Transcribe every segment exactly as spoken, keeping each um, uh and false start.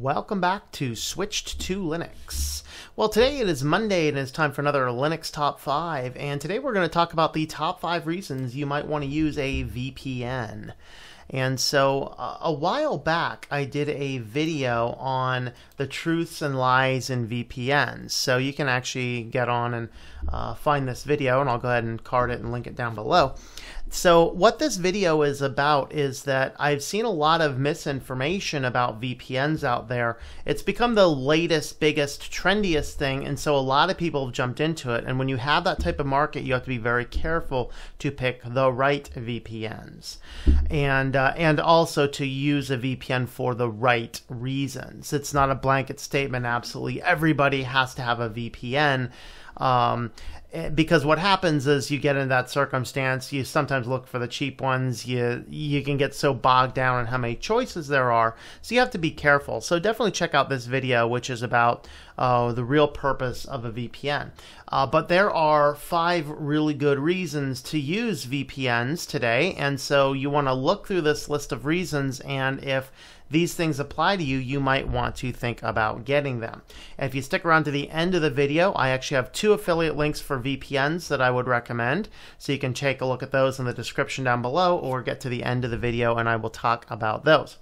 Welcome back to Switched to Linux. Well, today it is Monday and it's time for another Linux Top five, and today we're going to talk about the top five reasons you might want to use a V P N. And so uh, a while back, I did a video on the truths and lies in V P Ns. So you can actually get on and uh, find this video, and I'll go ahead and card it and link it down below. So what this video is about is that I've seen a lot of misinformation about V P Ns out there. It's become the latest, biggest, trendiest thing, and so a lot of people have jumped into it. And when you have that type of market, you have to be very careful to pick the right V P Ns. And Uh, and also to use a V P N for the right reasons. It's not a blanket statement, absolutely everybody has to have a V P N, um, because what happens is you get in that circumstance, you sometimes look for the cheap ones, you, you can get so bogged down in how many choices there are, so you have to be careful. So definitely check out this video, which is about uh, the real purpose of a V P N. Uh, but there are five really good reasons to use V P Ns today, and so you want to look through the this list of reasons, and if these things apply to you, you might want to think about getting them. If you stick around to the end of the video, I actually have two affiliate links for V P Ns that I would recommend, so you can take a look at those in the description down below, or get to the end of the video and I will talk about those.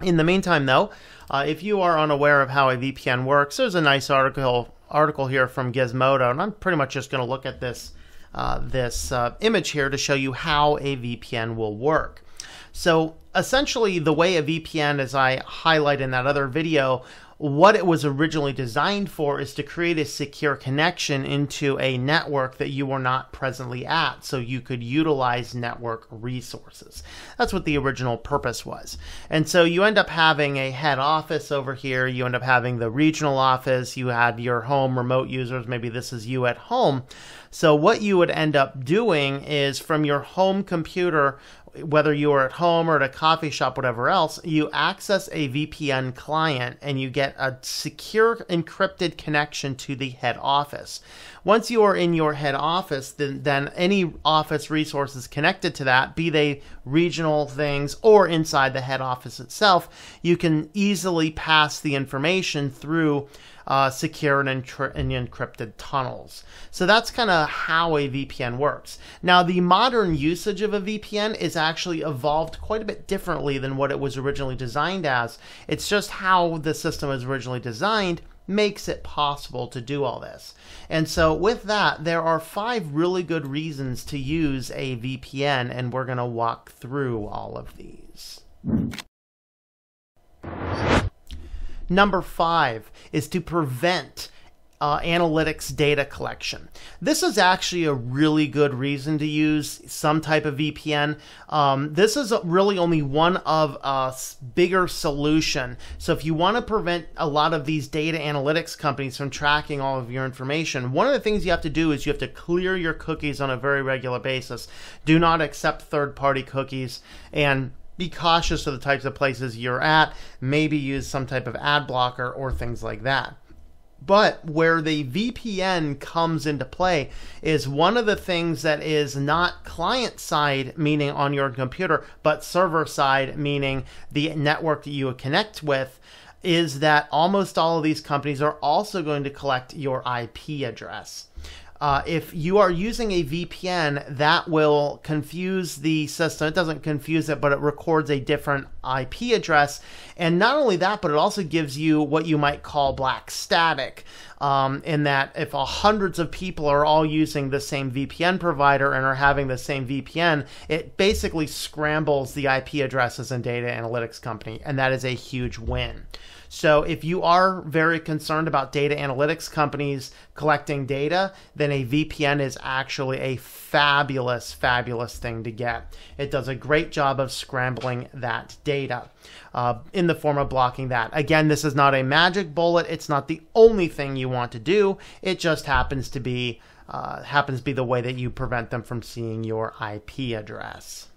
In the meantime though, uh, if you are unaware of how a V P N works, there's a nice article article here from Gizmodo, and I'm pretty much just going to look at this uh, this uh, image here to show you how a V P N will work. So essentially the way a V P N, as I highlight in that other video, what it was originally designed for is to create a secure connection into a network that you are not presently at, so you could utilize network resources. That's what the original purpose was. And so you end up having a head office over here, you end up having the regional office, you had your home remote users, maybe this is you at home. So what you would end up doing is from your home computer, whether you are at home or at a coffee shop, whatever else, you access a V P N client and you get a secure encrypted connection to the head office. Once you are in your head office, then, then any office resources connected to that, be they regional things or inside the head office itself, you can easily pass the information through Uh, secure and, and encrypted tunnels. So that's kind of how a V P N works. Now, the modern usage of a V P N is actually evolved quite a bit differently than what it was originally designed as. It's just how the system was originally designed makes it possible to do all this. And so with that, there are five really good reasons to use a V P N, and we're going to walk through all of these. Number five is to prevent Uh, analytics data collection. This is actually a really good reason to use some type of V P N. Um, this is really only one of a bigger solution. So if you want to prevent a lot of these data analytics companies from tracking all of your information, one of the things you have to do is you have to clear your cookies on a very regular basis. Do not accept third-party cookies, and be cautious of the types of places you're at. Maybe use some type of ad blocker or things like that. But where the V P N comes into play is one of the things that is not client-side, meaning on your computer, but server-side, meaning the network that you connect with, is that almost all of these companies are also going to collect your I P address. Uh, if you are using a V P N, that will confuse the system. It doesn't confuse it, but it records a different I P address. And not only that, but it also gives you what you might call black static, um, in that if uh, hundreds of people are all using the same V P N provider and are having the same V P N, it basically scrambles the I P addresses and data analytics company, and that is a huge win. So if you are very concerned about data analytics companies collecting data, then a V P N is actually a fabulous, fabulous thing to get. It does a great job of scrambling that data uh, in the form of blocking that. Again, this is not a magic bullet. It's not the only thing you want to do. It just happens to be, uh, happens to be the way that you prevent them from seeing your I P address.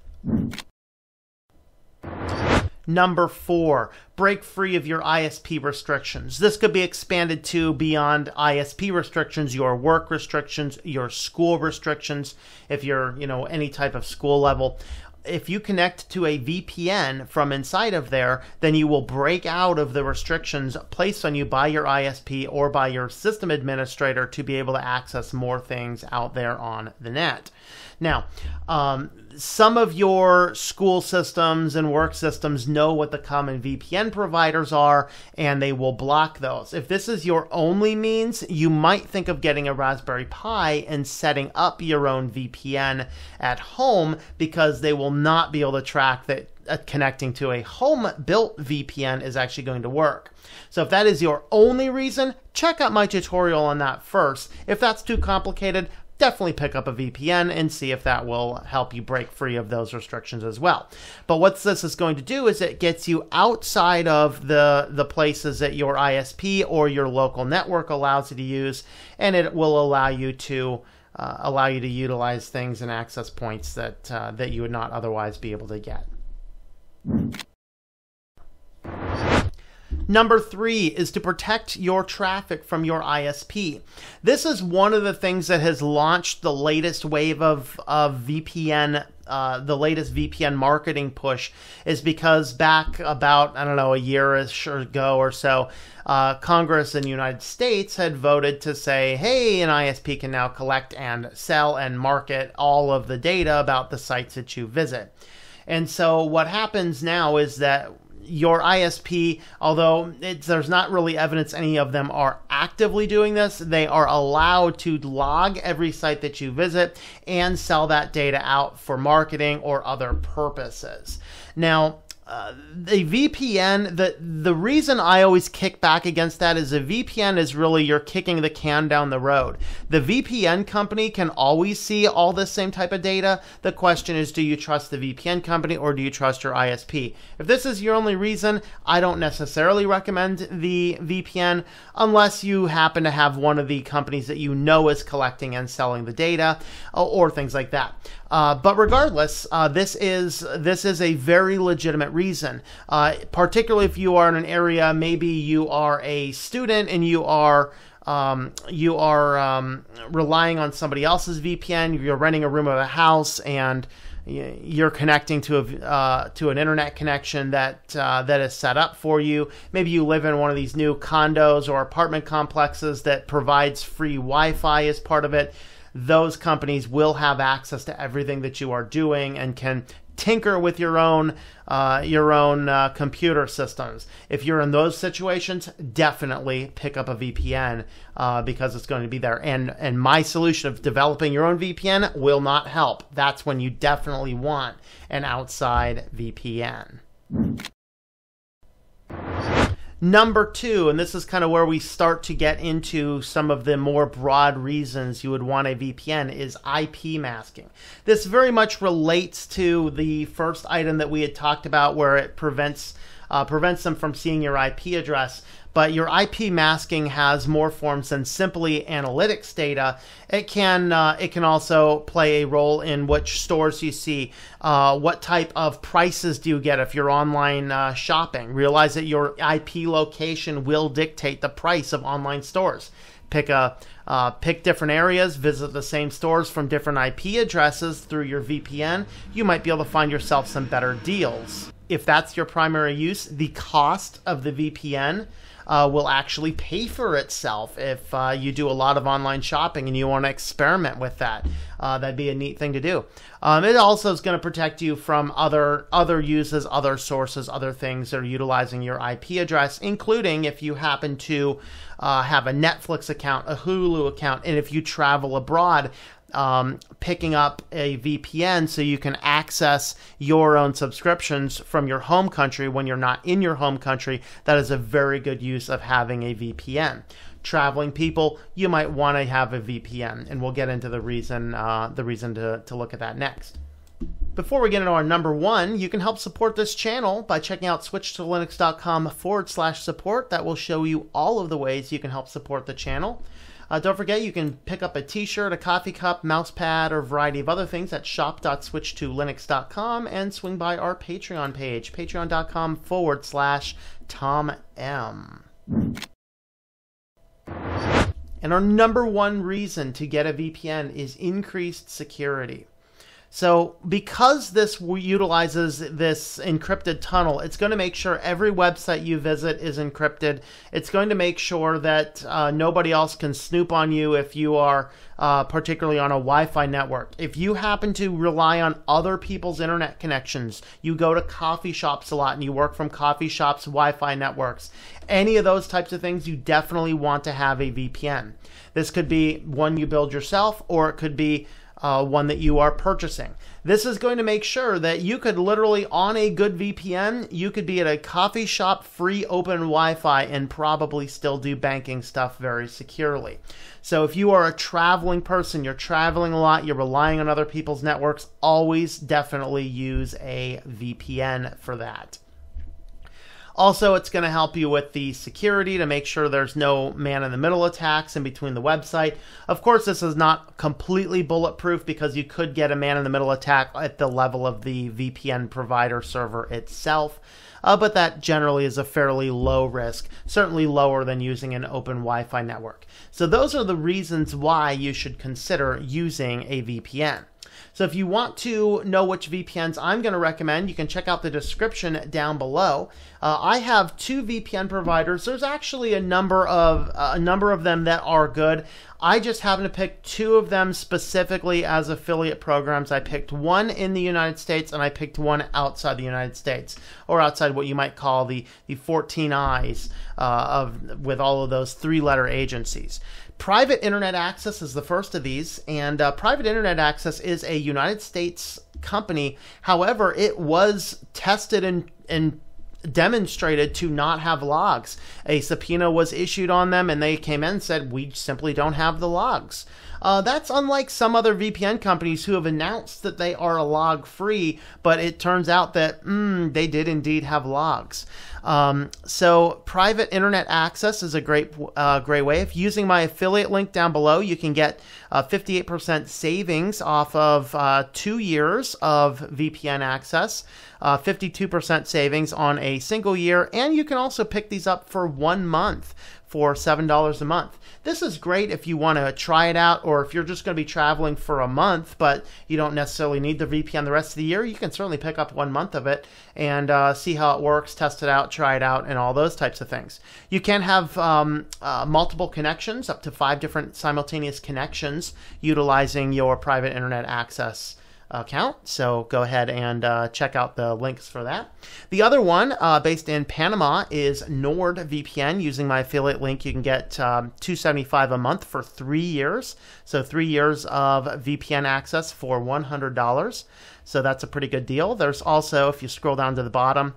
Number four, break free of your I S P restrictions. This could be expanded to beyond I S P restrictions, your work restrictions, your school restrictions, if you're, you know, any type of school level. if you connect to a V P N from inside of there, then you will break out of the restrictions placed on you by your I S P or by your system administrator to be able to access more things out there on the net. Now, um, some of your school systems and work systems know what the common V P N providers are, and they will block those. If this is your only means, you might think of getting a Raspberry Pi and setting up your own V P N at home, because they will not be able to track that uh, connecting to a home-built V P N is actually going to work. So if that is your only reason, check out my tutorial on that first. If that's too complicated, definitely pick up a V P N and see if that will help you break free of those restrictions as well. But what this is going to do is it gets you outside of the, the places that your I S P or your local network allows you to use, and it will allow you to uh, allow you to utilize things and access points that, uh, that you would not otherwise be able to get. Number three is to protect your traffic from your I S P. This is one of the things that has launched the latest wave of, of V P N, uh, the latest V P N marketing push, is because back about, I don't know, a year-ish ago or so, uh, Congress in the United States had voted to say, hey, an I S P can now collect and sell and market all of the data about the sites that you visit. And so what happens now is that your I S P, although it's, there's not really evidence any of them are actively doing this, they are allowed to log every site that you visit and sell that data out for marketing or other purposes. Now, Uh, a V P N, the, the reason I always kick back against that is a V P N is really you're kicking the can down the road. The V P N company can always see all this same type of data. The question is, do you trust the V P N company or do you trust your I S P? If this is your only reason, I don't necessarily recommend the V P N unless you happen to have one of the companies that you know is collecting and selling the data or, or things like that. Uh, but regardless, uh, this is this is a very legitimate reason, uh, particularly if you are in an area. Maybe you are a student and you are um, you are um, relying on somebody else's V P N. You're renting a room of a house and you're connecting to a uh, to an internet connection that uh, that is set up for you. Maybe you live in one of these new condos or apartment complexes that provides free Wi-Fi as part of it. Those companies will have access to everything that you are doing and can tinker with your own uh, your own uh, computer systems. If you're in those situations, definitely pick up a V P N uh, because it's going to be there. And, and my solution of developing your own V P N will not help. That's when you definitely want an outside V P N. Number two, and this is kind of where we start to get into some of the more broad reasons you would want a V P N, is I P masking. This very much relates to the first item that we had talked about, where it prevents uh, prevents them from seeing your I P address. But your I P masking has more forms than simply analytics data. It can uh, it can also play a role in which stores you see, uh, what type of prices do you get if you're online uh, shopping. Realize that your I P location will dictate the price of online stores. Pick a uh, pick different areas, visit the same stores from different I P addresses through your V P N. You might be able to find yourself some better deals. If that's your primary use, the cost of the V P N Uh, will actually pay for itself if uh, you do a lot of online shopping and you want to experiment with that. Uh, that'd be a neat thing to do. Um, it also is going to protect you from other other uses, other sources, other things that are utilizing your I P address, including if you happen to uh, have a Netflix account, a Hulu account, and if you travel abroad. Um, picking up a V P N so you can access your own subscriptions from your home country when you're not in your home country. That is a very good use of having a V P N. Traveling people, you might want to have a V P N, and we'll get into the reason uh, the reason to, to look at that next. Before we get into our number one, you can help support this channel by checking out Switched to Linux dot com forward slash support. That will show you all of the ways you can help support the channel. Uh, don't forget, you can pick up a t-shirt, a coffee cup, mouse pad, or a variety of other things at shop dot switch to linux dot com, and swing by our Patreon page, patreon.com forward slash Tom M. And our number one reason to get a V P N is increased security. So because this utilizes this encrypted tunnel, it's going to make sure every website you visit is encrypted. It's going to make sure that uh, nobody else can snoop on you if you are uh, particularly on a Wi-Fi network. If you happen to rely on other people's internet connections, you go to coffee shops a lot and you work from coffee shops' Wi-Fi networks, any of those types of things, you definitely want to have a V P N. This could be one you build yourself, or it could be Uh, one that you are purchasing. This is going to make sure that you could literally, on a good V P N, you could be at a coffee shop, free open Wi-Fi, and probably still do banking stuff very securely. So if you are a traveling person, you're traveling a lot, you're relying on other people's networks, always definitely use a V P N for that. Also, it's going to help you with the security to make sure there's no man-in-the-middle attacks in between the website. Of course, this is not completely bulletproof because you could get a man-in-the-middle attack at the level of the V P N provider server itself, uh, but that generally is a fairly low risk, certainly lower than using an open Wi-Fi network. So those are the reasons why you should consider using a V P N. So if you want to know which V P Ns I'm going to recommend, you can check out the description down below. Uh, I have two V P N providers. There's actually a number of uh, a number of them that are good. I just happen to pick two of them specifically as affiliate programs. I picked one in the United States and I picked one outside the United States, or outside what you might call the, the fourteen eyes uh, of, with all of those three-letter agencies. Private Internet Access is the first of these, and uh, Private Internet Access is a United States company. However, it was tested and, and demonstrated to not have logs. A subpoena was issued on them, and they came in and said, we simply don't have the logs. Uh, that's unlike some other V P N companies who have announced that they are log-free, but it turns out that mm, they did indeed have logs. Um, so Private Internet Access is a great, uh, great way. If using my affiliate link down below, you can get fifty-eight percent uh, savings off of uh, two years of V P N access, fifty-two percent uh, savings on a single year, and you can also pick these up for one month for seven dollars a month. This is great if you want to try it out, or if you're just going to be traveling for a month, but you don't necessarily need the V P N the rest of the year. You can certainly pick up one month of it and uh, see how it works, test it out, try it out, and all those types of things. You can have um, uh, multiple connections, up to five different simultaneous connections, utilizing your Private Internet Access account. So go ahead and uh, check out the links for that. The other one uh, based in Panama is Nord V P N. Using my affiliate link, you can get um, two hundred seventy-five dollars a month for three years. So three years of V P N access for one hundred dollars. So that's a pretty good deal. There's also, if you scroll down to the bottom,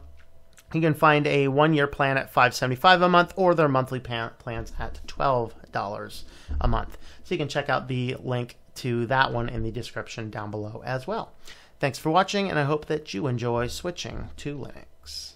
you can find a one-year plan at five hundred seventy-five dollars a month, or their monthly plans at twelve dollars a month. So you can check out the link to that one in the description down below as well. Thanks for watching, and I hope that you enjoy switching to Linux.